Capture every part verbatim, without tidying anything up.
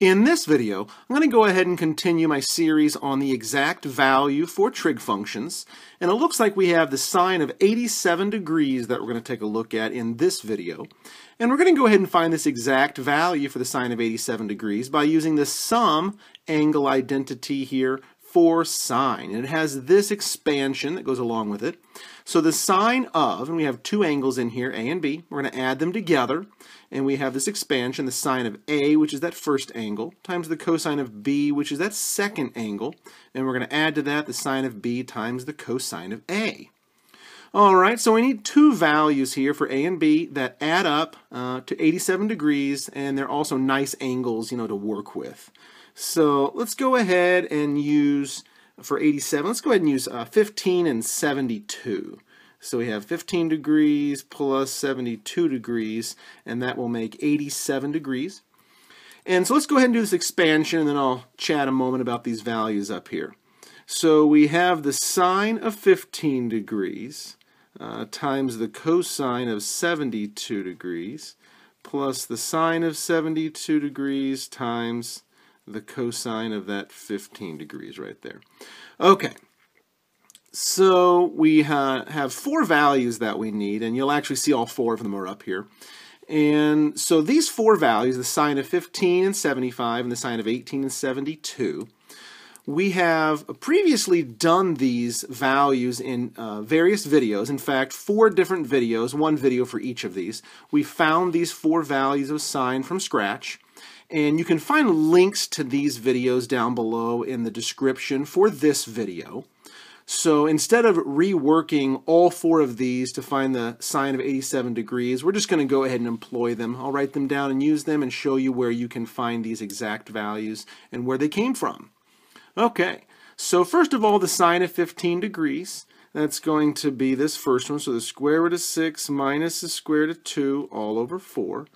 In this video, I'm going to go ahead and continue my series on the exact value for trig functions, and it looks like we have the sine of eighty-seven degrees that we're going to take a look at in this video. And we're going to go ahead and find this exact value for the sine of eighty-seven degrees by using the sum angle identity here for sine, and it has this expansion that goes along with it. So the sine of, and we have two angles in here, A and B, we're going to add them together, and we have this expansion, the sine of A, which is that first angle, times the cosine of B, which is that second angle, and we're going to add to that the sine of B times the cosine of A. Alright, so we need two values here for A and B that add up uh, to eighty-seven degrees, and they're also nice angles, you know, to work with. So let's go ahead and use, for eighty-seven, let's go ahead and use uh, fifteen and seventy-two. So we have fifteen degrees plus seventy-two degrees, and that will make eighty-seven degrees. And so let's go ahead and do this expansion, and then I'll chat a moment about these values up here. So we have the sine of fifteen degrees uh, times the cosine of seventy-two degrees plus the sine of seventy-two degrees times the cosine of that fifteen degrees right there. Okay, so we ha have four values that we need, and you'll actually see all four of them are up here. And so these four values, the sine of fifteen and seventy-five and the sine of eighteen and seventy-two, we have previously done these values in uh, various videos. In fact, four different videos, one video for each of these. We found these four values of sine from scratch. And you can find links to these videos down below in the description for this video. So instead of reworking all four of these to find the sine of eighty-seven degrees, we're just going to go ahead and employ them. I'll write them down and use them and show you where you can find these exact values and where they came from. Okay, so first of all, the sine of fifteen degrees, that's going to be this first one. So the square root of six minus the square root of two all over four.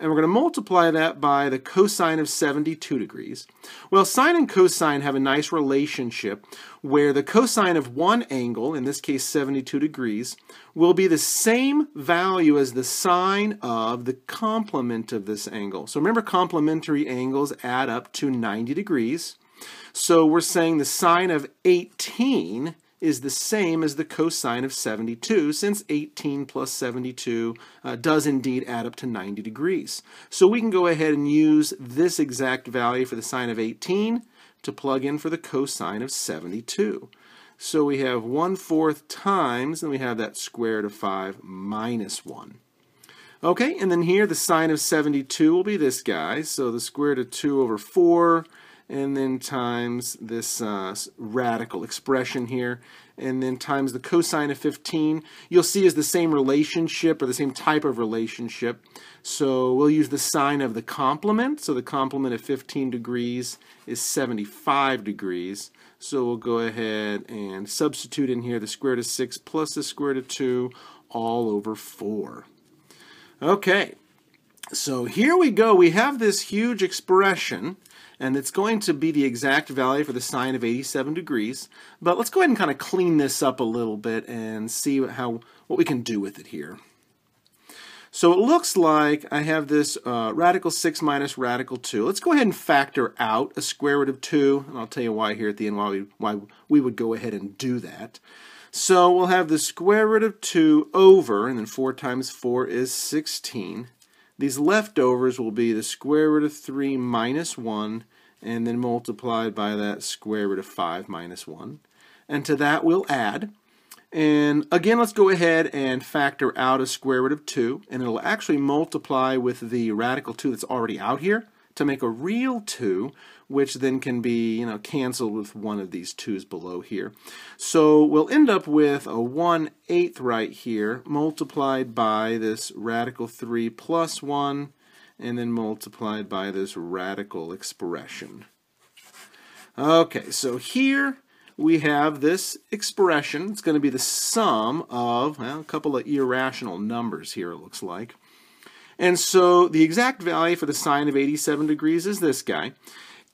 And we're going to multiply that by the cosine of seventy-two degrees. Well, sine and cosine have a nice relationship where the cosine of one angle, in this case seventy-two degrees, will be the same value as the sine of the complement of this angle. So remember, complementary angles add up to ninety degrees. So we're saying the sine of eighteen is the same as the cosine of seventy-two, since eighteen plus seventy-two uh, does indeed add up to ninety degrees. So we can go ahead and use this exact value for the sine of eighteen to plug in for the cosine of seventy-two. So we have one fourth times, and we have that square root of five minus one. Okay, and then here the sine of seventy-two will be this guy, so the square root of two over four, and then times this uh, radical expression here, and then times the cosine of fifteen. You'll see is the same relationship, or the same type of relationship. So we'll use the sine of the complement. So the complement of fifteen degrees is seventy-five degrees. So we'll go ahead and substitute in here the square root of six plus the square root of two all over four. Okay, so here we go. We have this huge expression, and it's going to be the exact value for the sine of eighty-seven degrees. But let's go ahead and kind of clean this up a little bit and see how what we can do with it here. So it looks like I have this uh, radical six minus radical two. Let's go ahead and factor out a square root of two, and I'll tell you why here at the end, why we, why we would go ahead and do that. So we'll have the square root of two over, and then four times four is sixteen. These leftovers will be the square root of three minus one, and then multiplied by that square root of five minus one. And to that we'll add. And again, let's go ahead and factor out a square root of two, and it'll actually multiply with the radical two that's already out here to make a real two, which then can be, you know, canceled with one of these twos below here. So we'll end up with a one eighth right here, multiplied by this radical three plus one, and then multiplied by this radical expression. Okay, so here we have this expression. It's going to be the sum of, well, a couple of irrational numbers here, it looks like. And so the exact value for the sine of eighty-seven degrees is this guy.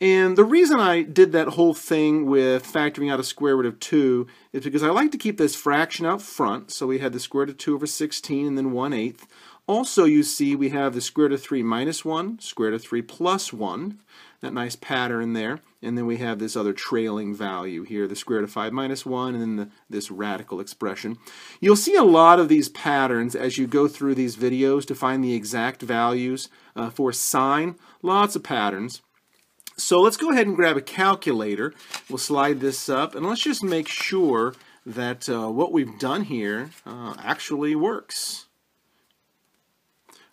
And the reason I did that whole thing with factoring out a square root of two is because I like to keep this fraction out front. So we had the square root of two over sixteen and then one eighth Also, you see we have the square root of three minus one, square root of three plus one, that nice pattern there. And then we have this other trailing value here, the square root of five minus one, and then the, this radical expression. You'll see a lot of these patterns as you go through these videos to find the exact values uh, for sine. Lots of patterns. So let's go ahead and grab a calculator. We'll slide this up, and let's just make sure that uh, what we've done here uh, actually works.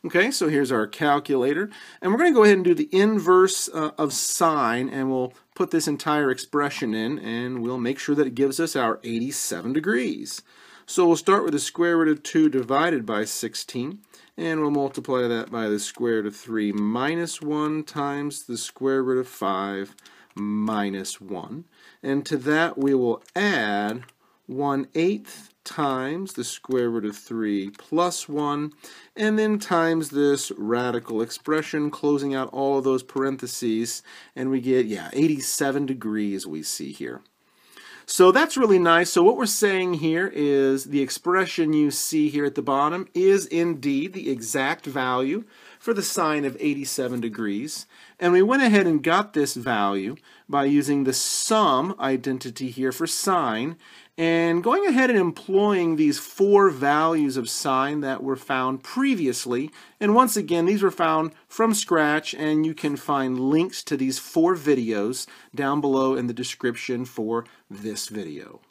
Okay, so here's our calculator, and we're going to go ahead and do the inverse uh, of sine, and we'll put this entire expression in, and we'll make sure that it gives us our eighty-seven degrees. So we'll start with the square root of two divided by sixteen, and we'll multiply that by the square root of three minus one times the square root of five minus one, and to that we will add one eighth times the square root of three plus one, and then times this radical expression, closing out all of those parentheses, and we get, yeah, eighty-seven degrees we see here. So that's really nice. So what we're saying here is the expression you see here at the bottom is indeed the exact value for the sine of eighty-seven degrees. And we went ahead and got this value by using the sum identity here for sine, and going ahead and employing these four values of sine that were found previously. And once again, these were found from scratch, and you can find links to these four videos down below in the description for this video.